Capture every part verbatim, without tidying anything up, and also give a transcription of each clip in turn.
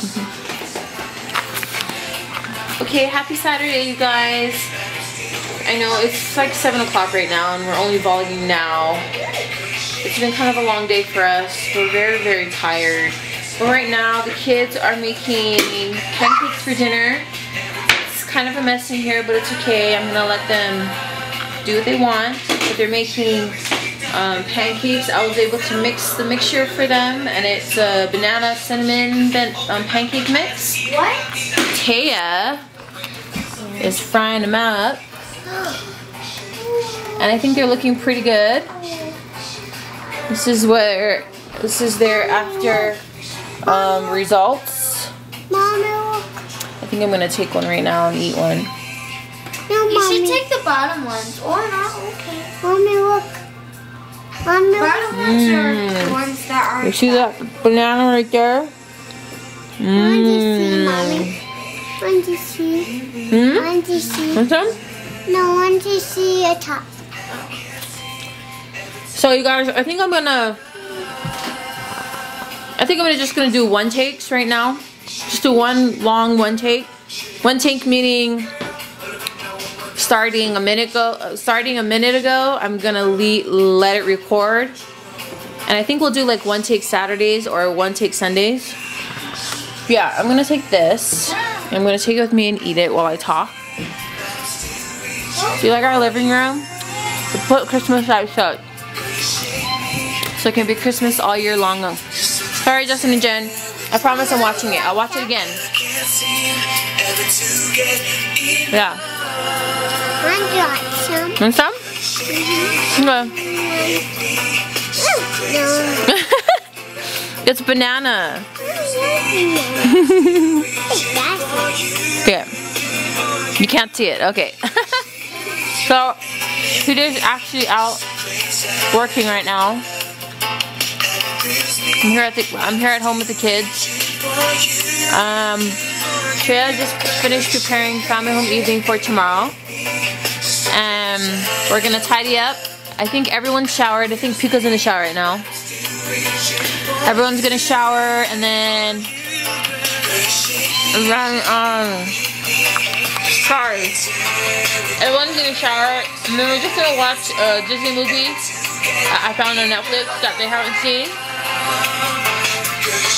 Mm-hmm. Okay, happy Saturday, you guys. I know it's like seven o'clock right now and we're only vlogging now. It's been kind of a long day for us. We're very, very tired. But right now, the kids are making pancakes for dinner. It's kind of a mess in here, but it's okay. I'm gonna let them do what they want. But they're making um, pancakes. I was able to mix the mixture for them, and it's a banana cinnamon ben um, pancake mix. What? Taya is frying them up. And I think they're looking pretty good. This is where, this is their after um, results. Mama, I think I'm gonna take one right now and eat one. No, you mommy. should take the bottom ones or not. Okay. Mommy, look. Mommy, bottom look. ones mm. are the ones that are. You see that banana right there? Mm. I want to see, mommy. I want to see. Mm? I want to see. Want some? No, I want to see a top. So you guys, I think I'm gonna. I think I'm gonna just gonna do one takes right now. Just do one long one take. One take meaning. Starting a minute ago, starting a minute ago, I'm gonna le let it record, and I think we'll do like one take Saturdays or one take Sundays. Yeah, I'm gonna take this. I'm gonna take it with me and eat it while I talk. Do you like our living room? We put Christmas lights up, so it can be Christmas all year long. Sorry, Justin and Jen. I promise I'm watching it. I'll watch it again. Yeah. Want some? Mm-hmm. Okay. It's banana. Yeah. You can't see it. Okay. So, Peter's actually out working right now. I'm here at the, I'm here at home with the kids. Um, Shreya just finished preparing family home evening for tomorrow. Um, we're gonna tidy up. I think everyone's showered. I think Pico's in the shower right now. Everyone's gonna shower, and then around, um, sorry. Everyone's gonna shower, and then we're just gonna watch a Disney movie I found on Netflix that they haven't seen,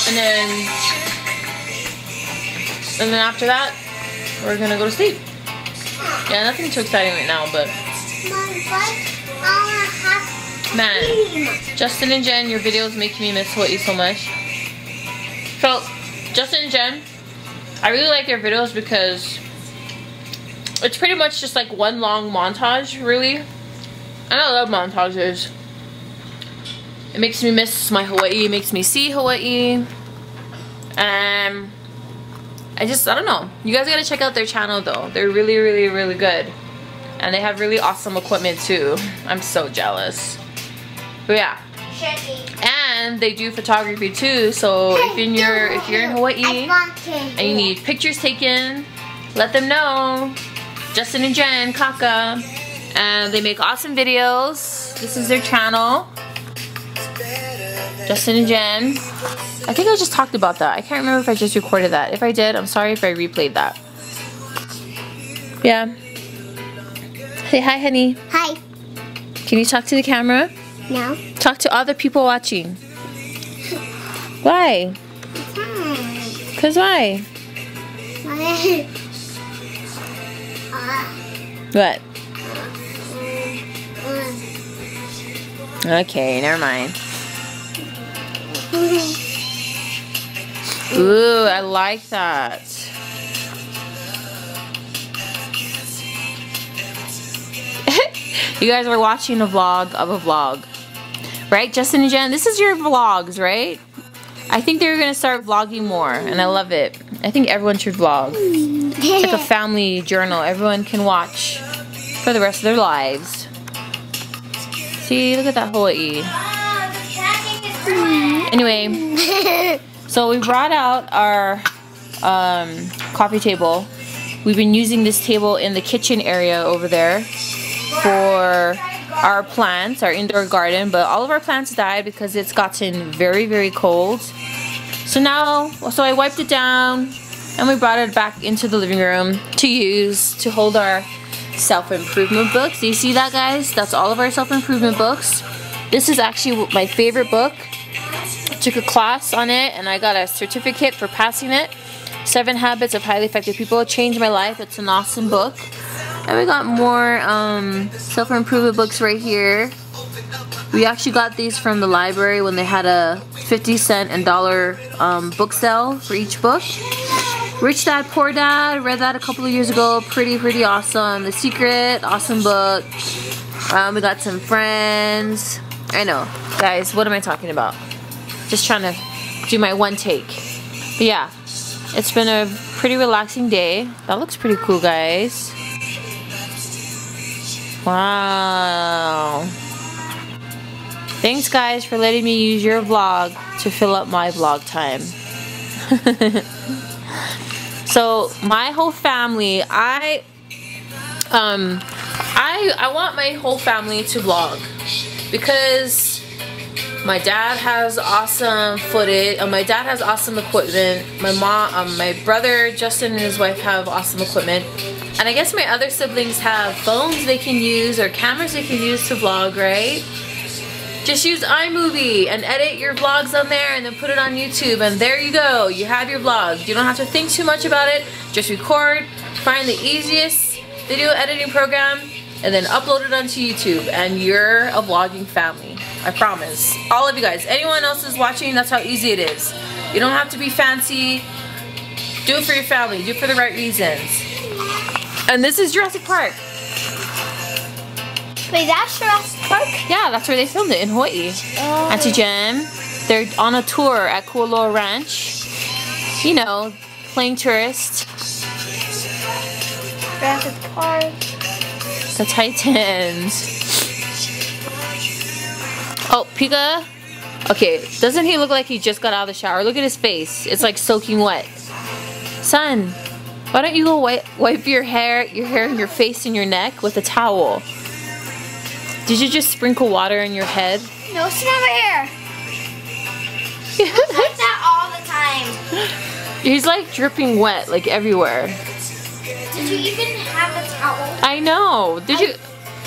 and then and then after that, we're gonna go to sleep. Yeah, nothing too exciting right now, but man, Justin and Jen, your videos make me miss Hawaii so much. So, Justin and Jen, I really like their videos because it's pretty much just like one long montage, really. And I love montages. It makes me miss my Hawaii. It makes me see Hawaii. Um. I just, I don't know. You guys gotta check out their channel though. They're really, really, really good. And they have really awesome equipment too. I'm so jealous. But yeah. And they do photography too. So if in your, if you're in Hawaii and you need pictures taken, let them know. Justin and Jen, Kaka. And they make awesome videos. This is their channel. Justin and Jen. I think I just talked about that. I can't remember if I just recorded that. If I did, I'm sorry if I replayed that. Yeah. Say hi, honey. Hi. Can you talk to the camera? No. Talk to all the people watching. Why? Hi. Cause why? Why? What? Okay, never mind. Ooh, I like that. You guys are watching a vlog of a vlog. Right, Justin and Jen? This is your vlogs, right? I think they're going to start vlogging more, and I love it. I think everyone should vlog. It's like a family journal. Everyone can watch for the rest of their lives. See, look at that Hawaii. Anyway, so we brought out our um, coffee table. We've been using this table in the kitchen area over there for our plants, our indoor garden, but all of our plants died because it's gotten very, very cold. So now, so I wiped it down and we brought it back into the living room to use, to hold our self-improvement books. Do you see that, guys? That's all of our self-improvement books. This is actually my favorite book. I took a class on it and I got a certificate for passing it. Seven Habits of Highly Effective People. It changed my life. It's an awesome book. And we got more um, self-improvement books right here. We actually got these from the library when they had a fifty cent and dollar um, book sale for each book. Rich Dad, Poor Dad, read that a couple of years ago. Pretty, pretty awesome. The Secret, awesome book. Um, we got some Friends. I know, guys, what am I talking about? Just trying to do my one take. But yeah, it's been a pretty relaxing day. That looks pretty cool, guys. Wow. Thanks, guys, for letting me use your vlog to fill up my vlog time. So my whole family, I um I I want my whole family to vlog because my dad has awesome footage. Uh, my dad has awesome equipment. My mom, um, my brother Justin and his wife have awesome equipment. And I guess my other siblings have phones they can use or cameras they can use to vlog, right? Just use iMovie and edit your vlogs on there and then put it on YouTube and there you go. You have your vlog. You don't have to think too much about it. Just record, find the easiest video editing program and then upload it onto YouTube and you're a vlogging family. I promise. All of you guys. Anyone else is watching, that's how easy it is. You don't have to be fancy. Do it for your family. Do it for the right reasons. And this is Jurassic Park. Wait, that's Jurassic Park? Yeah, that's where they filmed it, in Hawaii. Oh. Auntie Jen, they're on a tour at Kualoa Ranch. You know, playing tourist. Jurassic Park. The Titans. Oh, Pika. Okay, doesn't he look like he just got out of the shower? Look at his face. It's like soaking wet. Son. Why don't you go wipe, wipe your hair, your hair and your face and your neck with a towel? Did you just sprinkle water in your head? No, it's not my hair. It's like that all the time. He's like dripping wet, like everywhere. Did you even have a towel? I know. Did I... you?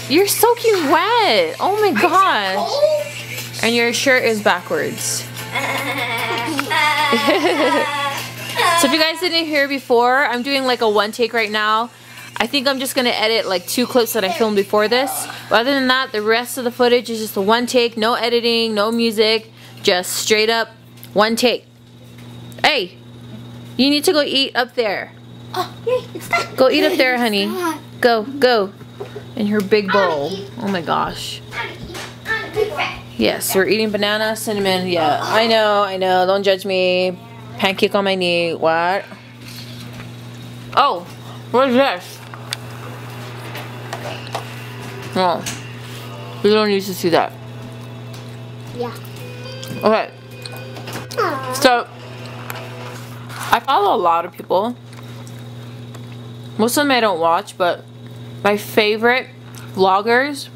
You're soaking wet. Oh my gosh. And your shirt is backwards. So if you guys didn't hear before, I'm doing like a one take right now. I think I'm just going to edit like two clips that I filmed before this. But other than that, the rest of the footage is just a one take. No editing, no music. Just straight up one take. Hey, you need to go eat up there. Oh, yay, it's done. Go eat up there, honey. Go, go. In her big bowl. Oh my gosh. Yes, we're eating banana, cinnamon. Yeah, I know, I know. Don't judge me. Pancake on my knee. What? Oh, what is this? Oh, we don't need to see that. Yeah. Okay. Aww. So, I follow a lot of people. Most of them I don't watch, but my favorite vloggers,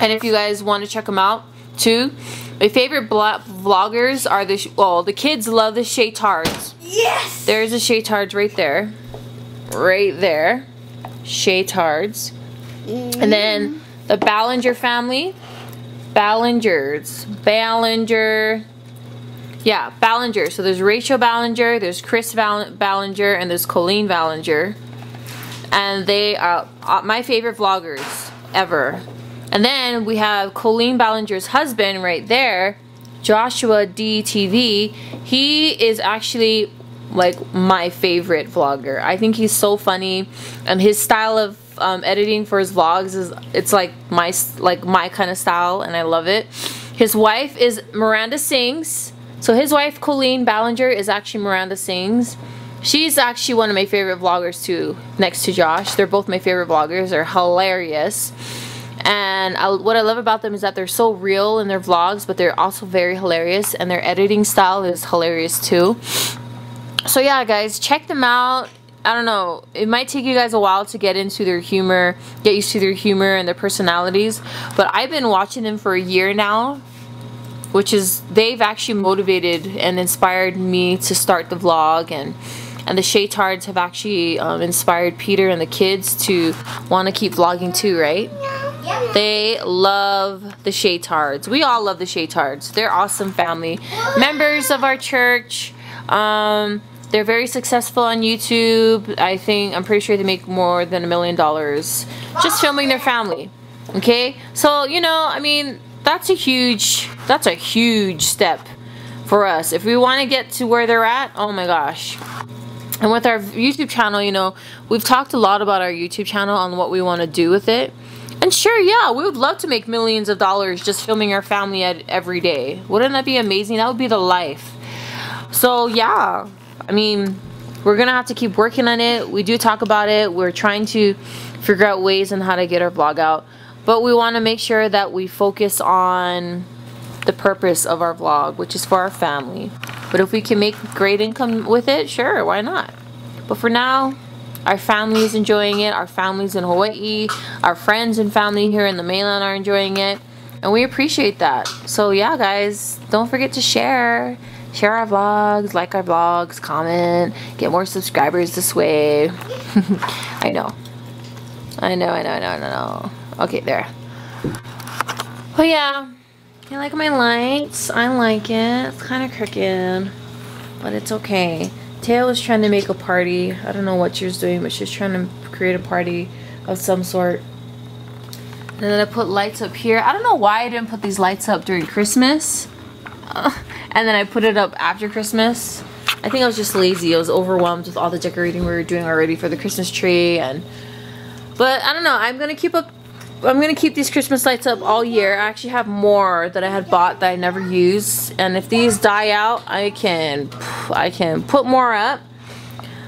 and if you guys want to check them out too, my favorite vloggers are the, well, the kids love the Shaytards. Yes! There's a Shaytards right there. Right there. Shaytards. Mm. And then the Ballinger family. Ballingers. Ballinger. Yeah, Ballinger. So there's Rachel Ballinger, there's Chris Ballinger, and there's Colleen Ballinger. And they are my favorite vloggers ever. And then we have Colleen Ballinger's husband right there, Joshua D T V. He is actually like my favorite vlogger. I think he's so funny. Um, his style of um, editing for his vlogs is it's like my like my kind of style, and I love it. His wife is Miranda Sings. So his wife Colleen Ballinger is actually Miranda Sings. She's actually one of my favorite vloggers too, next to Josh. They're both my favorite vloggers. They're hilarious. And I, what I love about them is that they're so real in their vlogs, but they're also very hilarious, and their editing style is hilarious too. So yeah, guys, check them out. I don't know, it might take you guys a while to get into their humor, get used to their humor and their personalities, but I've been watching them for a year now, which is, they've actually motivated and inspired me to start the vlog, and and the Shaytards have actually um, inspired Peter and the kids to want to keep vlogging too, right? Yeah. They love the Shaytards. We all love the Shaytards. They're awesome family members of our church. Um, they're very successful on YouTube. I think, I'm pretty sure they make more than a million dollars just filming their family. Okay, so you know, I mean, that's a huge, that's a huge step for us if we want to get to where they're at. Oh my gosh. And with our YouTube channel, you know, we've talked a lot about our YouTube channel on what we want to do with it. And sure, yeah, we would love to make millions of dollars just filming our family at every day. Wouldn't that be amazing? That would be the life. So yeah, I mean, we're going to have to keep working on it. We do talk about it. We're trying to figure out ways on how to get our vlog out. But we want to make sure that we focus on the purpose of our vlog, which is for our family. But if we can make great income with it, sure, why not? But for now, our family is enjoying it. Our families in Hawaii, our friends and family here in the mainland are enjoying it. And we appreciate that. So yeah, guys, don't forget to share. Share our vlogs, like our vlogs, comment, get more subscribers this way. I know. I know, I know, I know, I know. Okay, there. Oh yeah. I like my lights. I like it. It's kind of crooked, but it's okay. Taya was trying to make a party. I don't know what she was doing, but she was trying to create a party of some sort. And then I put lights up here. I don't know why I didn't put these lights up during Christmas. Uh, and then I put it up after Christmas. I think I was just lazy. I was overwhelmed with all the decorating we were doing already for the Christmas tree. And but I don't know. I'm gonna keep up. I'm gonna keep these Christmas lights up all year. I actually have more that I had bought that I never used, and if these die out, I can I can put more up.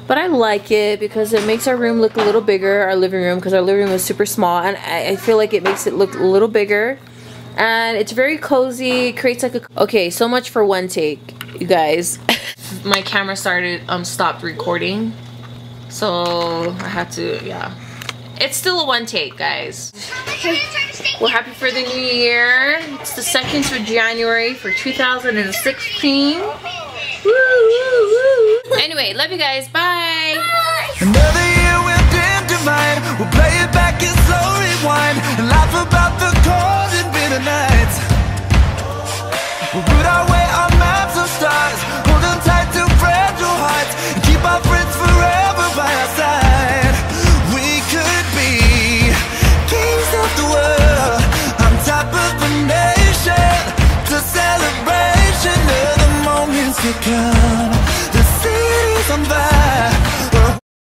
But I like it because it makes our room look a little bigger, our living room, because our living room is super small, and I, I feel like it makes it look a little bigger. And it's very cozy. It creates like a, okay, so much for one take, you guys. My camera started um stopped recording, so I had to, yeah. It's still a one take, guys. We're happy for the new year. It's the second of January for two thousand sixteen. Woo, woo, woo. Anyway, love you guys. Bye. Another year we'll dim divine. We'll play it back and slow rewind. And laugh about the cold and bitter nights. We'll root our way on maps of stars.